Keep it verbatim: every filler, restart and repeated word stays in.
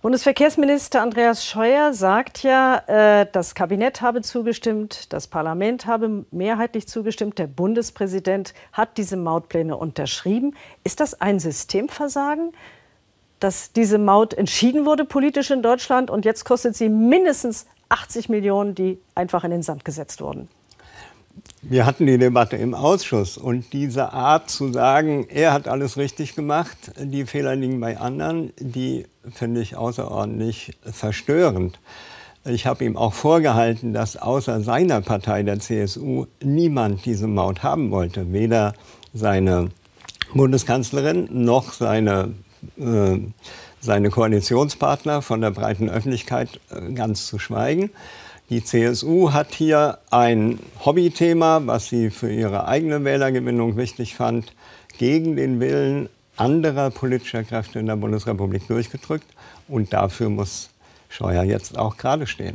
Bundesverkehrsminister Andreas Scheuer sagt ja, das Kabinett habe zugestimmt, das Parlament habe mehrheitlich zugestimmt, der Bundespräsident hat diese Mautpläne unterschrieben. Ist das ein Systemversagen, dass diese Maut entschieden wurde politisch in Deutschland und jetzt kostet sie mindestens achtzig Millionen, die einfach in den Sand gesetzt wurden? Wir hatten die Debatte im Ausschuss und diese Art zu sagen, er hat alles richtig gemacht, die Fehler liegen bei anderen, die finde ich außerordentlich verstörend. Ich habe ihm auch vorgehalten, dass außer seiner Partei, der C S U, niemand diese Maut haben wollte. Weder seine Bundeskanzlerin noch seine, äh, seine Koalitionspartner, von der breiten Öffentlichkeit ganz zu schweigen. Die C S U hat hier ein Hobbythema, was sie für ihre eigene Wählergewinnung wichtig fand, gegen den Willen anderer politischer Kräfte in der Bundesrepublik durchgedrückt. Und dafür muss Scheuer jetzt auch gerade stehen.